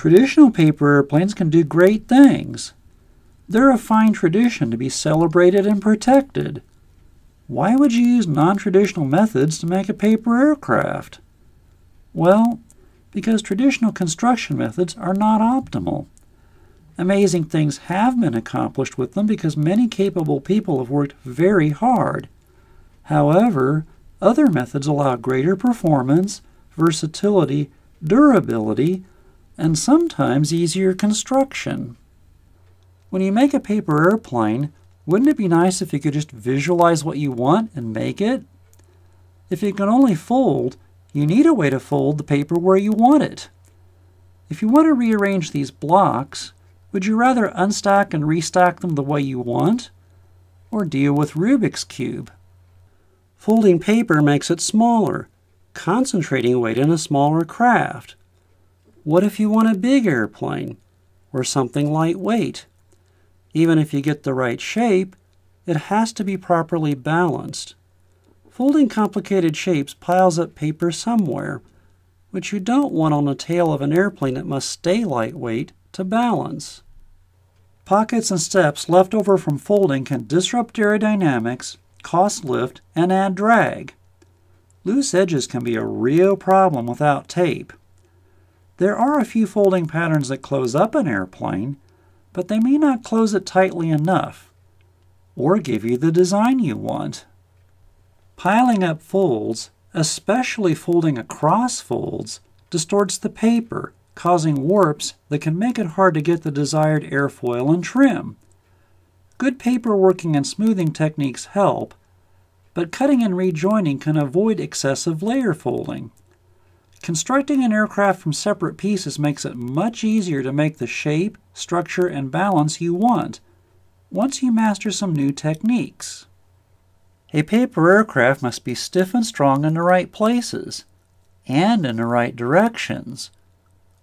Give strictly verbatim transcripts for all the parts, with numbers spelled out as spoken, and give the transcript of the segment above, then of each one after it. Traditional paper airplanes can do great things. They're a fine tradition to be celebrated and protected. Why would you use non-traditional methods to make a paper aircraft? Well, because traditional construction methods are not optimal. Amazing things have been accomplished with them because many capable people have worked very hard. However, other methods allow greater performance, versatility, durability, and sometimes easier construction. When you make a paper airplane, wouldn't it be nice if you could just visualize what you want and make it? If you can only fold, you need a way to fold the paper where you want it. If you want to rearrange these blocks, would you rather unstack and restack them the way you want, or deal with Rubik's Cube? Folding paper makes it smaller, concentrating weight in a smaller craft. What if you want a big airplane, or something lightweight? Even if you get the right shape, it has to be properly balanced. Folding complicated shapes piles up paper somewhere, which you don't want on the tail of an airplane that must stay lightweight to balance. Pockets and steps left over from folding can disrupt aerodynamics, cause lift, and add drag. Loose edges can be a real problem without tape. There are a few folding patterns that close up an airplane, but they may not close it tightly enough, or give you the design you want. Piling up folds, especially folding across folds, distorts the paper, causing warps that can make it hard to get the desired airfoil and trim. Good paper working and smoothing techniques help, but cutting and rejoining can avoid excessive layer folding. Constructing an aircraft from separate pieces makes it much easier to make the shape, structure, and balance you want, once you master some new techniques. A paper aircraft must be stiff and strong in the right places, and in the right directions.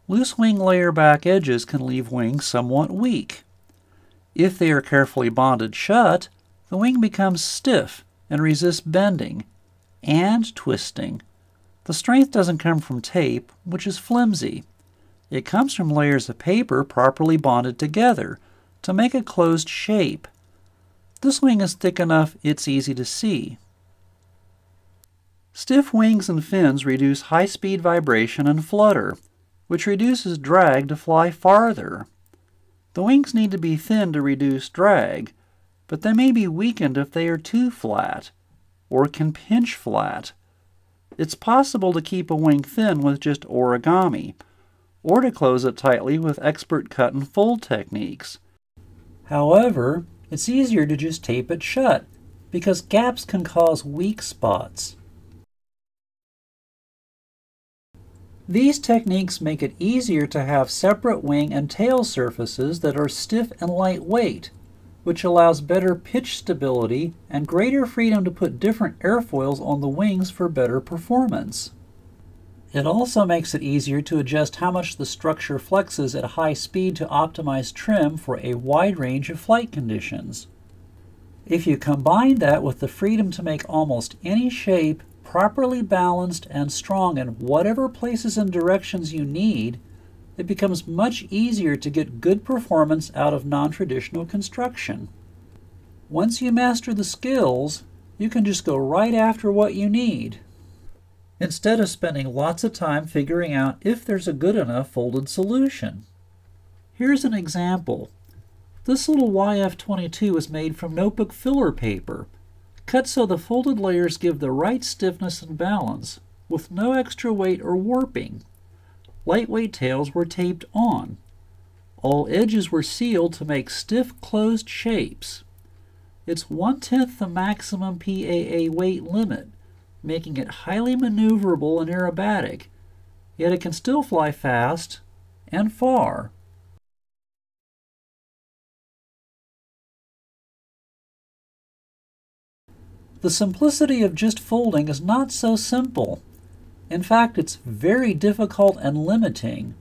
Loose wing layer back edges can leave wings somewhat weak. If they are carefully bonded shut, the wing becomes stiff and resists bending and twisting. The strength doesn't come from tape, which is flimsy. It comes from layers of paper properly bonded together to make a closed shape. This wing is thick enough it's easy to see. Stiff wings and fins reduce high-speed vibration and flutter, which reduces drag to fly farther. The wings need to be thin to reduce drag, but they may be weakened if they are too flat, or can pinch flat. It's possible to keep a wing thin with just origami, or to close it tightly with expert cut and fold techniques. However, it's easier to just tape it shut, because gaps can cause weak spots. These techniques make it easier to have separate wing and tail surfaces that are stiff and lightweight, which allows better pitch stability and greater freedom to put different airfoils on the wings for better performance. It also makes it easier to adjust how much the structure flexes at high speed to optimize trim for a wide range of flight conditions. If you combine that with the freedom to make almost any shape, properly balanced and strong in whatever places and directions you need, it becomes much easier to get good performance out of non-traditional construction. Once you master the skills, you can just go right after what you need, instead of spending lots of time figuring out if there's a good enough folded solution. Here's an example. This little Y F twenty-two is made from notebook filler paper, cut so the folded layers give the right stiffness and balance, with no extra weight or warping. Lightweight tails were taped on. All edges were sealed to make stiff, closed shapes. It's one-tenth the maximum P A A weight limit, making it highly maneuverable and aerobatic, yet it can still fly fast and far. The simplicity of just folding is not so simple. In fact, it's very difficult and limiting.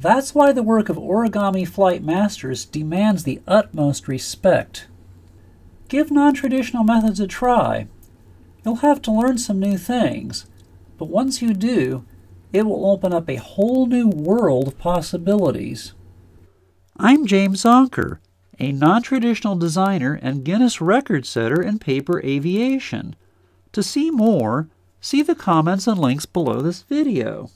That's why the work of origami flight masters demands the utmost respect. Give non-traditional methods a try. You'll have to learn some new things, but once you do, it will open up a whole new world of possibilities. I'm James Zongker, a non-traditional designer and Guinness record setter in paper aviation. To see more, see the comments and links below this video.